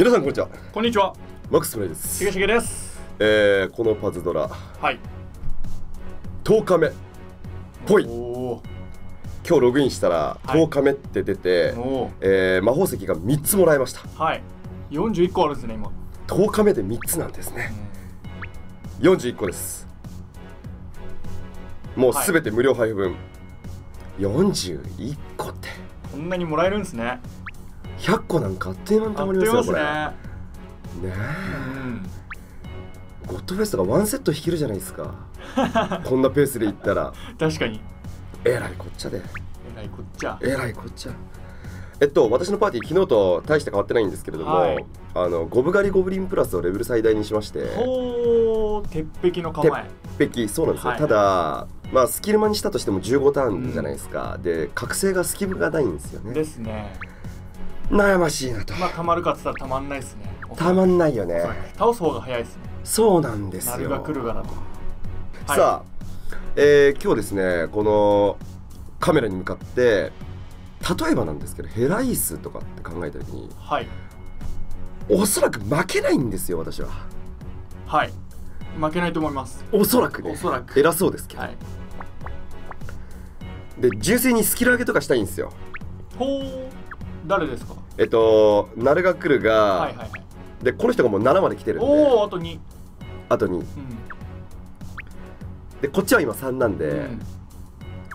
皆さんこんにちは。こんにちは。マックスプレイです。しげしげです。このパズドラ。はい。10日目っぽい。今日ログインしたら10日目って出て、魔法石が3つもらいました。はい。41個あるんですね今。10日目で3つなんですね。41個です。もうすべて無料配布分。41個って。こんなにもらえるんですね。100個なんかあっという間にたまりますよこれ。ねえ。ゴッドフェストがワンセット引けるじゃないですか。こんなペースでいったら。確かに。えらいこっちゃで。えらいこっちゃ。えらいこっちゃ。私のパーティー昨日と大して変わってないんですけれども、はい、ゴブ狩りゴブリンプラスをレベル最大にしまして、鉄壁の構え。鉄壁、そうなんですよ。はい、ただまあスキルマにしたとしても15ターンじゃないですか。で覚醒がスキルがないんですよね。ですね。悩ましいなと。まあたまるかって言ったらたまんないですね。たまんないよね。倒す方が早いですね。そうなんですよ。丸が来るからと。さあ、今日ですねこのカメラに向かって。例えばなんですけどヘライスとかって考えた時に、はい、おそらく負けないんですよ私は。はい、負けないと思います。おそらくね。おそらく偉そうですけど、はい、で純正にスキル上げとかしたいんですよ。ほう、誰ですか？ナルガクルが、はいはいはい、でこの人がもう7まで来てるんで、おお、あと2、あと2、うん、でこっちは今3なんで、うん、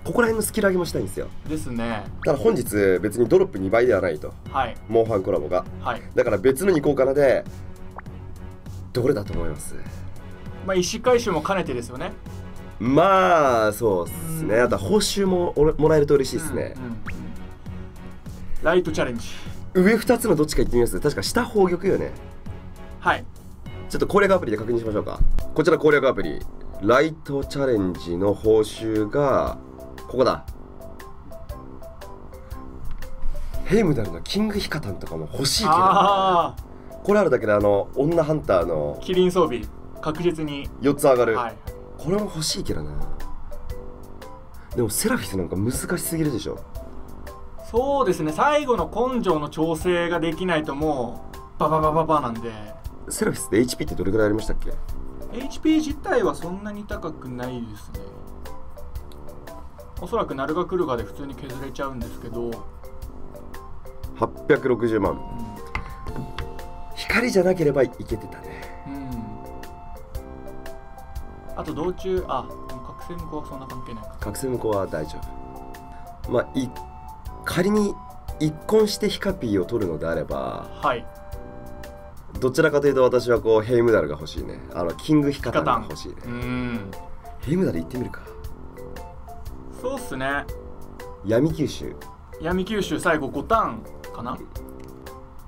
ここら辺のスキル上げもしたいんですよ。ですね。だから本日別にドロップ2倍ではないと、はい、モンハンコラボが、はい、だから別のに行こうかなで、どれだと思います？まあ石回収も兼ねてですよね。まあそうですね。あと報酬ももらえると嬉しいですね。ライトチャレンジ。上2つのどっちか行ってみます。確か下宝玉よね。はい。ちょっと攻略アプリで確認しましょうか。こちら攻略アプリ、ライトチャレンジの報酬が。ここだ。ヘイムダルのキングヒカタンとかも欲しいけど、これあるだけで女ハンターのキリン装備確実に4つ上がる、はい、これも欲しいけどな。でもセラフィスなんか難しすぎるでしょ。そうですね、最後の根性の調整ができないともうバババババなんで。セラフィスで HP ってどれぐらいありましたっけ？ HP 自体はそんなに高くないですね。おそらくナルガクルガで普通に削れちゃうんですけど、860万、うん、光じゃなければいけてたね、うん、あと道中、あ、覚醒無効はそんな関係ないか。覚醒無効は大丈夫。まあ仮に一婚してヒカピーを取るのであれば、はい、どちらかというと私はこうヘイムダルが欲しいね。キングヒカタンが欲しいね。うん、ヘイムダル行ってみるか。そうっすね。闇吸収。闇吸収最後5ターンかな。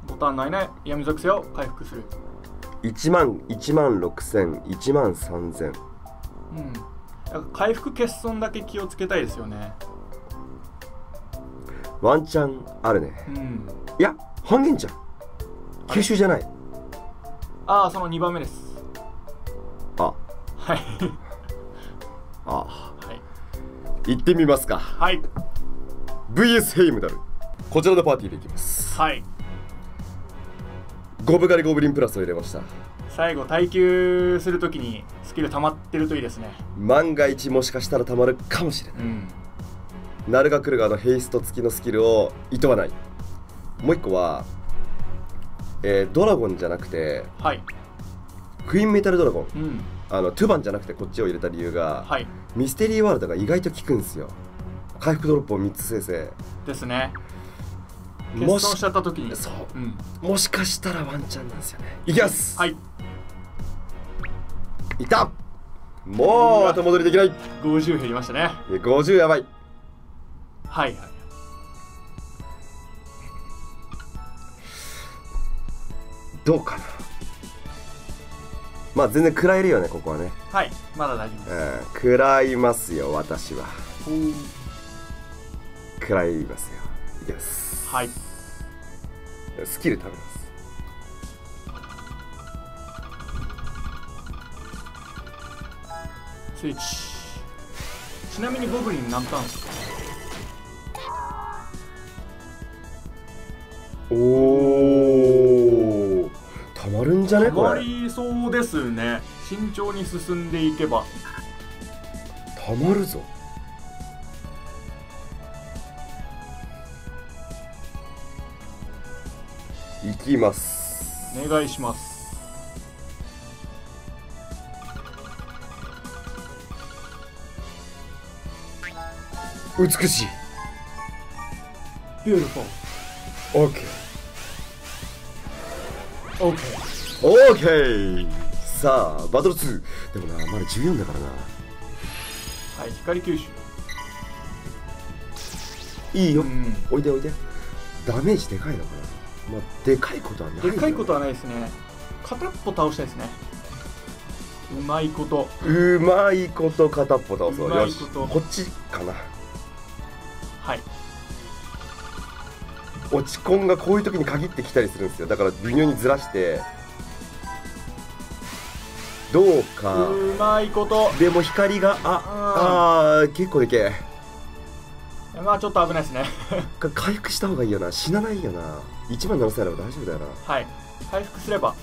5ターンないね。闇属性を回復する。1万6000、1万3000。うん。回復欠損だけ気をつけたいですよね。ワンチャンあるね。うん。いや半減じゃん。吸収じゃない。ああ、その2番目です。あ。はい。あ。行ってみますか。はい、 VS ヘイムダル、こちらのパーティーでいきます。はい、ゴブ狩りゴブリンプラスを入れました。最後耐久するときにスキル溜まってるといいですね。万が一もしかしたら溜まるかもしれない、うん、ナルガクルガのヘイスト付きのスキルをいとわない。もう一個は、ドラゴンじゃなくて、はい、クイーンメタルドラゴン、うん、トゥバンじゃなくてこっちを入れた理由が、はい、ミステリーワールドが意外と効くんですよ。回復ドロップを3つ生成ですね。欠損しちゃった時に、そう、うん、もしかしたらワンチャンなんですよね。いきます。はい、いた。もう後戻りできない。50減りましたね。50やばい。はいはい、どうかな。まあ全然食らえるよね、ここはね。はい、まだ大丈夫です、うん、食らいますよ私は。食らいますよ。いきます。はい、スキル食べます。スイッチ。ちなみにゴブリン何ターンですか？おお、んじゃねこれ。はまりそうですね。慎重に進んでいけばたまるぞ。いきます。お願いします。美しい。ビューティフォー。オーケー。オーケー。オーケー。さあ、バトル2。でもな、まだ14だからな。はい、光吸収。いいよ。うん、おいでおいで。ダメージでかいのかな。まあ、でかいことはない。でかいことはないですね。片っぽ倒したいですね。うまいこと。うまいこと片っぽ倒そう。よし。こっちかな。はい、落ちコンがこういう時に限ってきたりするんですよ。だから微妙にずらしてどうか。うまいこと。でも光があ結構でけえ。まあちょっと危ないですね。回復した方がいいよな。死なないよな。1万7000あれば大丈夫だよな。はい、回復すれば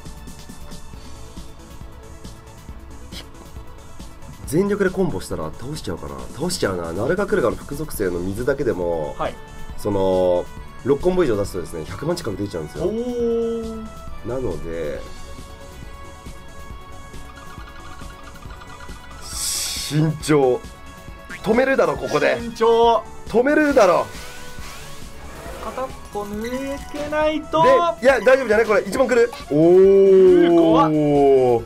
全力でコンボしたら倒しちゃうかな。倒しちゃうな。ナルガクルガの副属性の水だけでも、はい、その6コンボ以上出すとですね100万近く出ちゃうんですよ。なので慎重。止めるだろここで。慎重。止めるだろ。片っぽ抜けないと。でいや大丈夫じゃないこれ。1万くる。お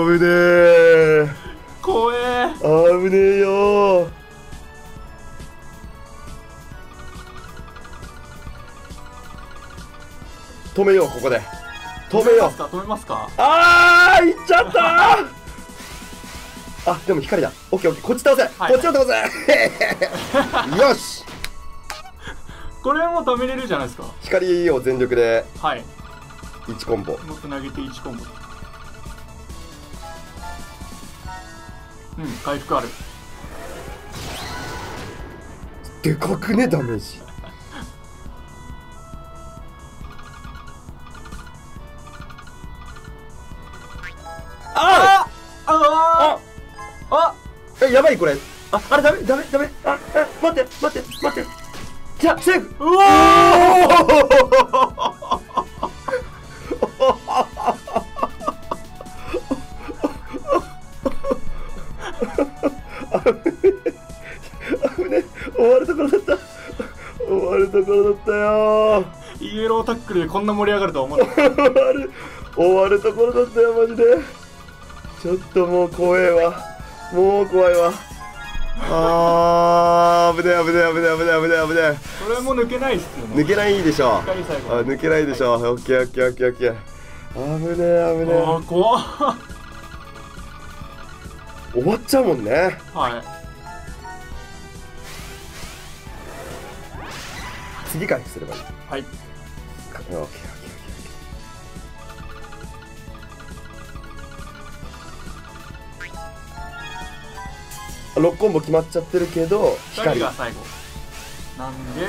お危ねえ。怖え。危ねえよ。止めようここで。止めよう。止めますか。ああいっちゃったー。あでも光だ。オッケーオッケー。こっち倒せ、はい、こっちを倒せ。よし。これはもう止めれるじゃないですか。光を全力で。はい。1コンボ。もっと投げて1コンボ。うん、回復ある。でかくねダメージ。あああああやばいこれ。ああれダメダメダメ。ああ待って待って待って。じゃあセーフ。うわイエロータックルでこんな盛り上がるとは思った。終わるところだったよマジで。ちょっともう怖えわ。もう怖いわ。あー危ねえ危ねえ危ねえ危ねえ危ねえ危ねえ。これも抜けないっすよね。抜けないでしょ。抜けないでしょ。オッケーオッケーオッケーオッケー。危ねえ危ねえ。あー怖っ。終わっちゃうもんね。はい、次回すればいい。はい。6コンボ決まっちゃってるけど光が最後なんで、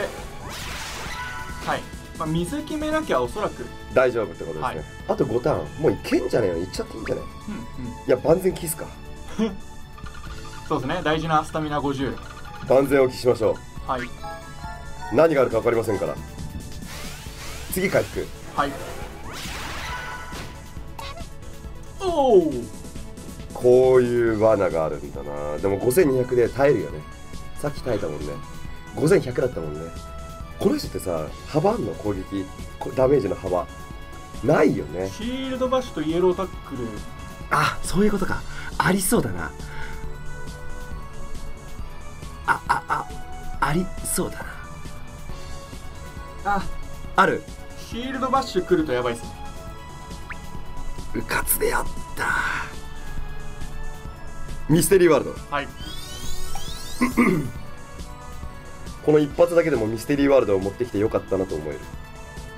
はい、まあ、水決めなきゃおそらく大丈夫ってことですね、はい、あと5ターンもういけんじゃねえの。いっちゃっていいんじゃない。うん、うん、いや万全期すか。そうですね、大事なスタミナ50万全を期しましょう。はい、何があるか分かりませんから。次回復。はい、おおこういう罠があるんだな。でも5200で耐えるよね。さっき耐えたもんね。5100だったもんね。この人ってさ幅あんの攻撃ダメージの幅ないよね。シールドバッシュとイエロータックル。あそういうことか。ありそうだな。ありそうだな。ある。シールドバッシュ来るとやばいっすね。うかつであった。ミステリーワールド、はい。この一発だけでもミステリーワールドを持ってきてよかったなと思える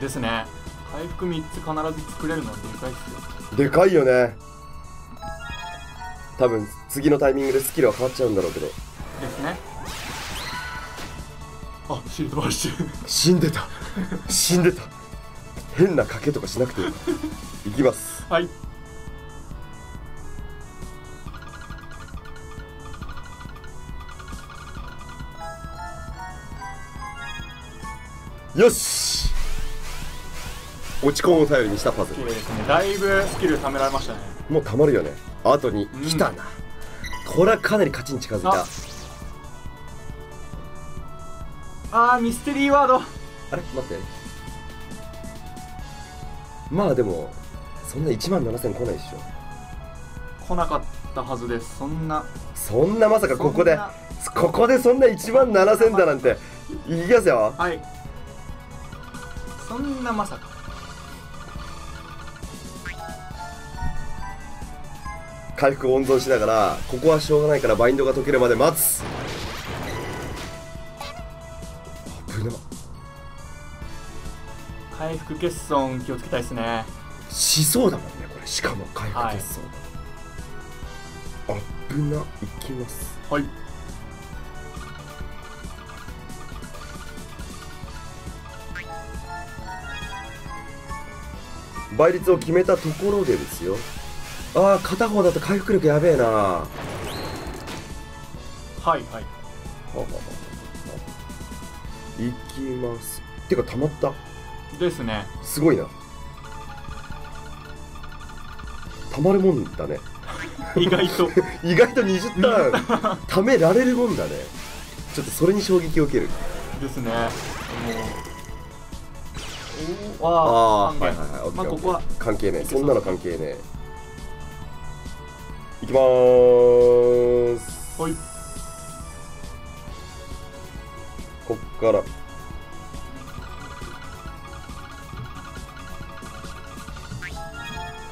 ですね。回復3つ必ず作れるのはでかいっすよ。でかいよね。多分次のタイミングでスキルは変わっちゃうんだろうけどですね。あ、シールドバッシュ。死んでた。変な賭けとかしなくていい。いきます。はい、よし、落ち込むを頼りにしたパズル。綺麗ですね。だいぶスキル貯められましたね。もうたまるよね。あとに来たな、これはかなり勝ちに近づいた。あー、ミステリーワード。あれ、待って、まあでもそんな17000来ないでしょ。来なかったはずです。そんなまさかここでそんな17000だなんて。いきますよ。はい、そんなまさか。回復温存しながら、ここはしょうがないからバインドが解けるまで待つ。危なっ。回復欠損気をつけたいですね。しそうだもんね、これ。しかも回復欠損、危な。いきます。はい、倍率を決めたところでですよ。ああ、片方だと回復力やべえな。はいはい、いきます。てかたまったですね。すごいな、たまるもんだね。意外と意外と20ターンためられるもんだね。ちょっとそれに衝撃を受けるですね。ああ、はいはいはい。まあここは関係ねえ。そんなの関係ねえ。いきまーす。はい、こっから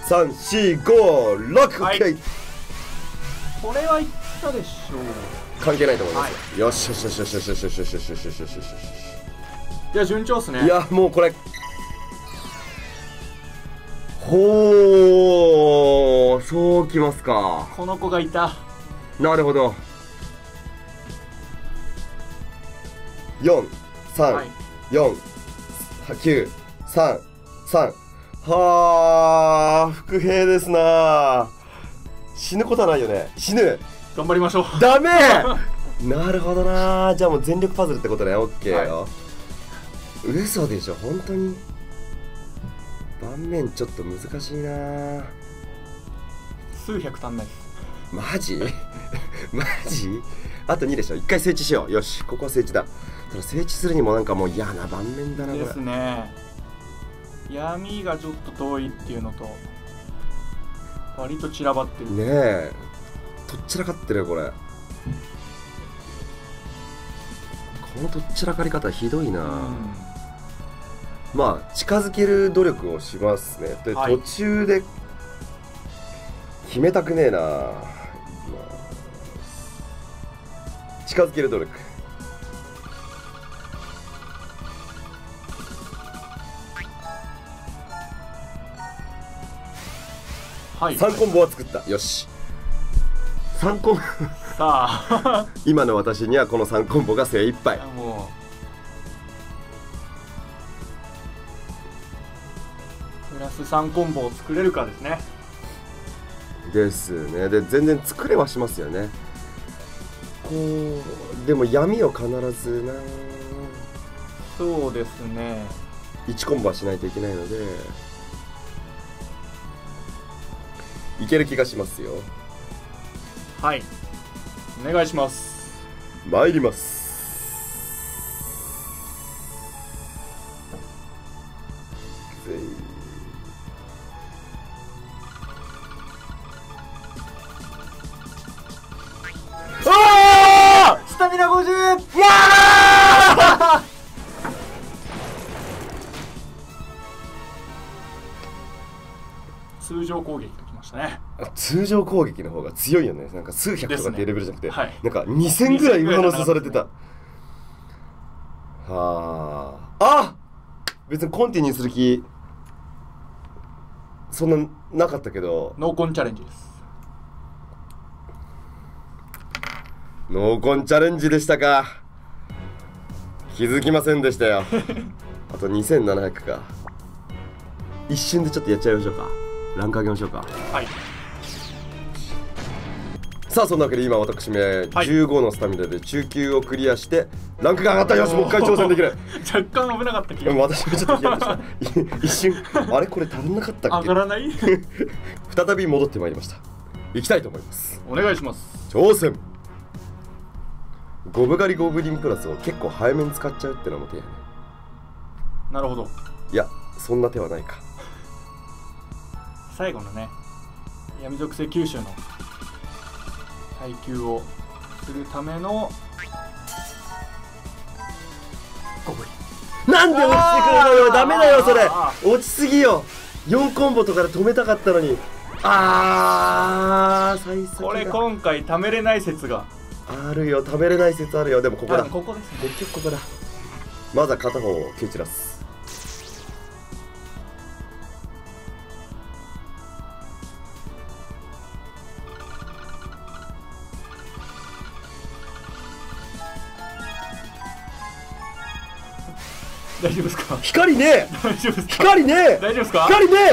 3456。はい、これはいったでしょう。関係ないと思います。よしよしよしよしよしよしよしよしよしよしよしよしよし。いや、順調っすね。いや、もうこれ、ほー、そうきますか。この子がいた。なるほど。4 3 4 9 3 3。はあ、伏兵ですな。死ぬことはないよね。死ぬ。頑張りましょう。ダメなるほどな。じゃあもう全力パズルってことね。オッケーよ、はい。嘘でしょ、本当に盤面ちょっと難しいな。数百足んないです。マジマジ。あと2でしょ。1回整地しよう。よし、ここは整地だ。ただ整地するにもなんかもう嫌な盤面だな、これですね。闇がちょっと遠いっていうのと、割と散らばってるねえ。とっちらかってるよ、これ。このとっちらかり方ひどいな。まあ近づける努力をしますね。で、はい、途中で決めたくねえな。近づける努力。はい、3コンボは作った。よし、3コンボさあ今の私にはこの3コンボが精一杯。もうプラス3コンボを作れるかですね。ですね。で、全然作れはしますよね。こうでも闇を必ずな。そうですね、1コンボはしないといけないので、いける気がしますよ。はい、お願いします。参ります。ああ、スタミナ50。わあ通常攻撃が来ましたね。通常攻撃の方が強いよね。なんか数百とかっていうレベルじゃなくて、ね、はい、なんか2000ぐらい上乗せされてた。はあ、あ、別にコンティニューする気そんななかったけど、ノーコンチャレンジです。ノーコンチャレンジでしたか。気づきませんでしたよあと2700か。一瞬でちょっとやっちゃいましょうか。ランク上げましょうか。はい。さあそんなわけで今私め15のスタミナで中級をクリアしてランクが上がった。よし、もう一回挑戦できる。若干危なかった気が。私もちょっと嫌でした一瞬あれ、これ足りなかったっけ、上がらない再び戻ってまいりました。行きたいと思います。お願いします。挑戦。ゴブ狩りゴブリンプラスを結構早めに使っちゃうってのも手やね。なるほど。いや、そんな手はないか。最後のね、闇属性吸収の耐久をするためのゴブリン。なんで落ちてくるのよ。ダメだよそれ、落ちすぎよ。4コンボとかで止めたかったのに。ああ、最速。これ今回貯めれない説があるよ。貯めれない説あるよ。でもここだ、ここですね。結局ここだ。まずは片方を蹴散らす。大丈夫ですか。光ねえ。大丈夫ですか。光ねえ。大丈夫ですか。光ねえ。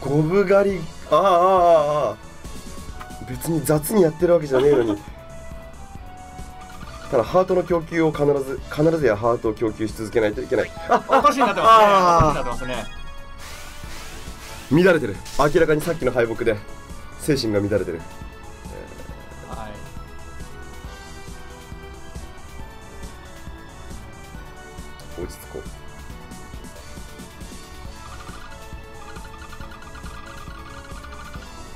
ゴブ狩り。別に雑にやってるわけじゃねえのに。ただハートの供給を必ずやハートを供給し続けないといけない。おかしいなってますね。乱れてる。明らかにさっきの敗北で。精神が乱れてる。はい。落ち着こ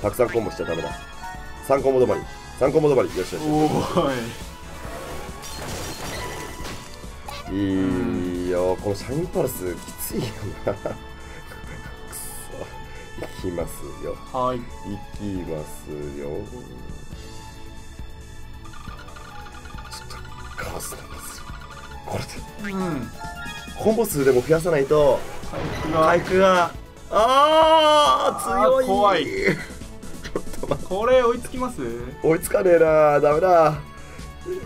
う。たくさんコンボしちゃダメだ。3コンボ止まり。3コンボ止まり。よしよし。いいよ。このシャインパルスきついよな。行きますよ。はい。行きますよ。ちょっとカオスなんですよ。これで。うん。コンボ数でも増やさないと。回復が。強い。怖い。ちょっと待って。これ追いつきます？追いつかねえな、ダメだ。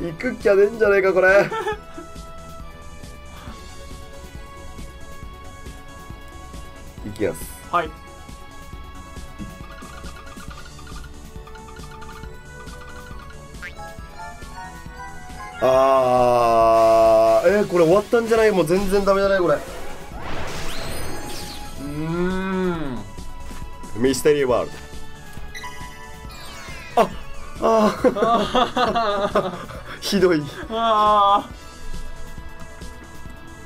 行くっきゃねえんじゃねえか、これ。行きます。はい。これ終わったんじゃない？もう全然ダメじゃないこれ。ミステリーワールド。ひどい。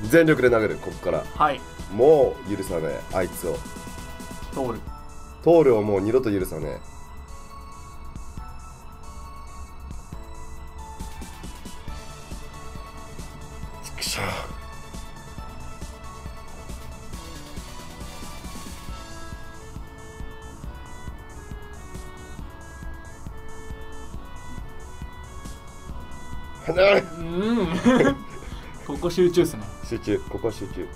全力で投げる、ここから。はい。もう許さねえ、あいつを。通る。通るをもう二度と許さねえ。ここ集中っすね。集中、ここ集中。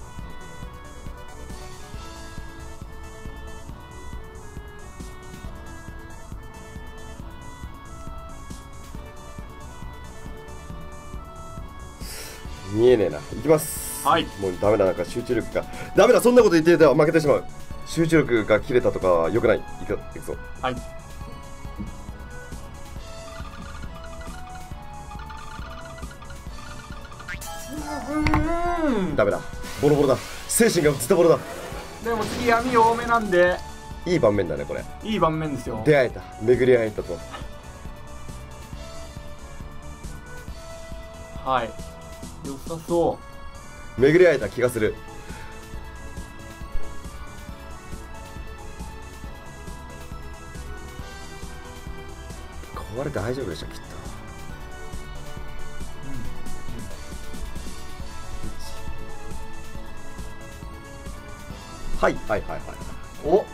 見えねえな。いきます。はい。もうダメだ、なんか集中力がダメだ。そんなこと言っていたら負けてしまう。集中力が切れたとかはよくない。いくぞ。はい。ダメだ、ボロボロだ、精神がズタボロだ。でも次闇多めなんでいい盤面だね。これいい盤面ですよ。出会えた、巡り会えたと。はい、よさそう。巡り会えた気がする。これ大丈夫でしょきっと。はいはいはいはい。お。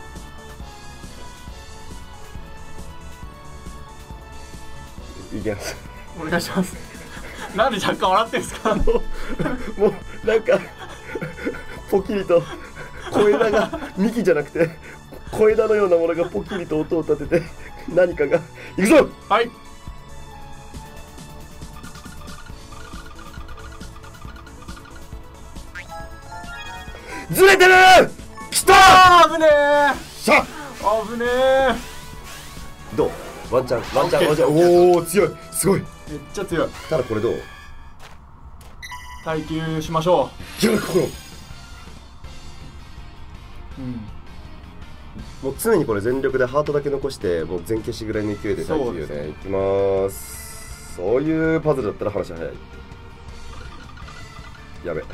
いけます。お願いします。なんで若干笑ってんすか。もうなんかポキリと小枝が幹じゃなくて小枝のようなものがポキリと音を立てて何かが。いくぞ。はい。ずれてるー。きたー。危ねー。しゃっ。危ねー。どう？ワンチャン、ワンチャン、ワンチャン。おお強い。すごい。めっちゃ強い。ただこれどう？耐久しましょう。ギャル心。うん。もう常にこれ全力でハートだけ残してもう全消しぐらいの勢いで耐久よね。いきまーす。そういうパズルだったら話早い。やべや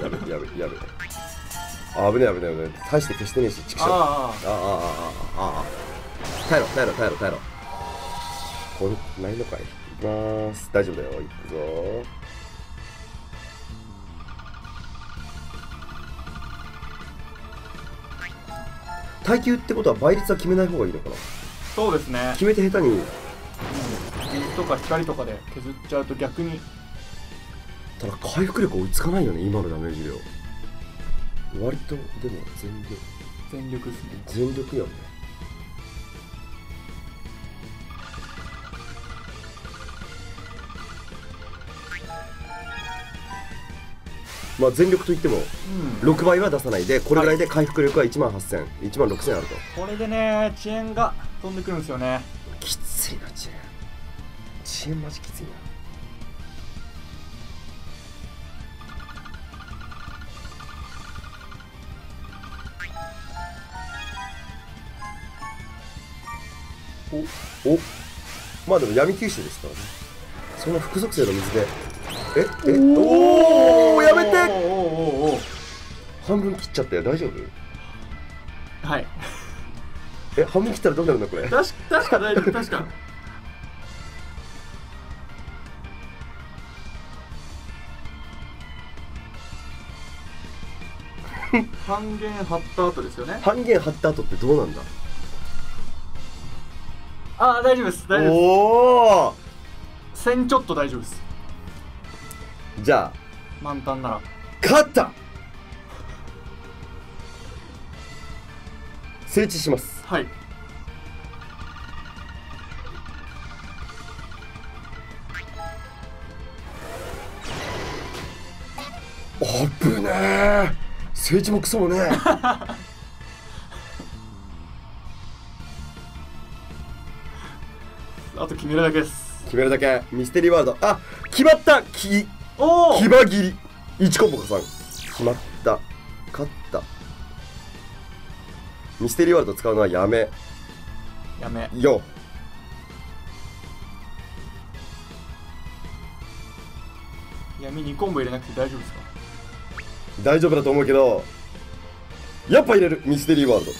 べやべやべやべ。あ危ねえ危ねえ危ねえ。大して消してねえしちくしょう。ああああああ。耐えろ耐えろ耐えろ耐えろ。これないのかい。いきまーす。大丈夫だよ。いくぞー。耐久ってことは倍率は決めない方がいいのかな。そうですね。決めて下手に水とか光とかで削っちゃうと逆に。ただ回復力追いつかないよね今のダメージ量。割とでも全力全力ですね。全力やんね。まあ全力といっても6倍は出さないで、これぐらいで回復力は1万8000、1万6000あると。これでね遅延が飛んでくるんですよね。きついな遅延。遅延マジきついな。おおまあでも闇吸収ですからね。その副属性の水でおおやめて。半分切っちゃったよ。大丈夫。はい半分切ったらどうなるんだこれ。確か大丈夫。確か半減張った後ですよね。半減張った後ってどうなんだ。ああ大丈夫です。大丈夫です。おお1000ちょっと大丈夫です。じゃあ満タンなら勝った。整地します。はい。あぶねえ。整地もクソもねえあと決めるだけです。決めるだけ。ミステリーワードあ決まった。牙切り1コンボ加算。決まった。勝った。ミステリーワールド使うのはやめやめよ。闇2コンボ入れなくて大丈夫ですか。大丈夫だと思うけどやっぱ入れる。ミステリーワールド。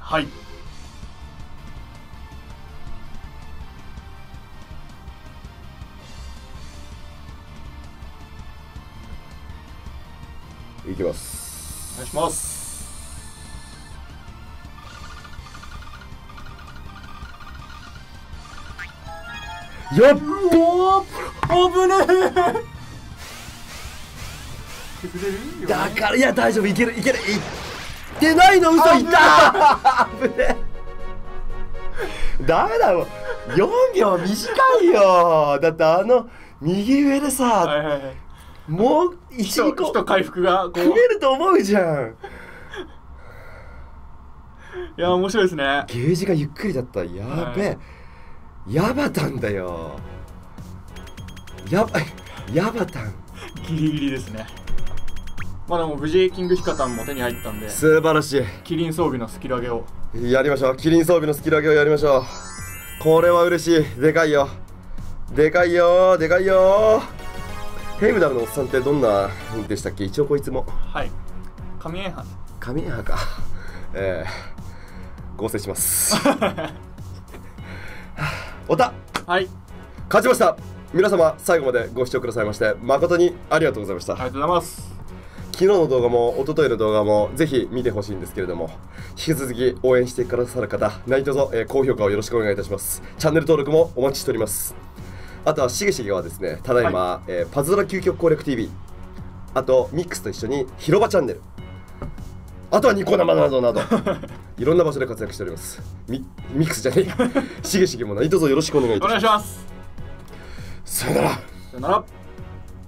はい。いきます。お願いします。やっおー危ねー。削れるよね。だからいや大丈夫いけるいける。いってないの嘘。いった。危ねー。ダメだもん。4秒短いよ。だってあの右上でさ。はいはいはい。もう1、2個1回復が組めると思うじゃんいや面白いですね。ゲージがゆっくりだった。やべえ、はい、ヤバタンだよ。ヤバタンギリギリですね。まあでも無事キングヒカタンも手に入ったんで素晴らしい。キリン装備のスキル上げをやりましょう。キリン装備のスキル上げをやりましょう。これは嬉しい。でかいよでかいよでかいよ。ヘイムダムのおっさんってどんなでしたっけ。一応こいつもはい神エンハか合成しますおたはい勝ちました。皆様最後までご視聴くださいまして誠にありがとうございました。ありがとうございます。昨日の動画も一昨日の動画もぜひ見てほしいんですけれども、引き続き応援してくださる方何卒高評価をよろしくお願いいたします。チャンネル登録もお待ちしております。あとはしげしげはですね、ただいま、はいパズドラ究極攻略 TV、 あとミックスと一緒に広場チャンネル、あとはニコ生などなどいろんな場所で活躍しております。ミックスじゃねえしげしげも何卒よろしくお願いいたします。お願いします。さよなら。さよなら。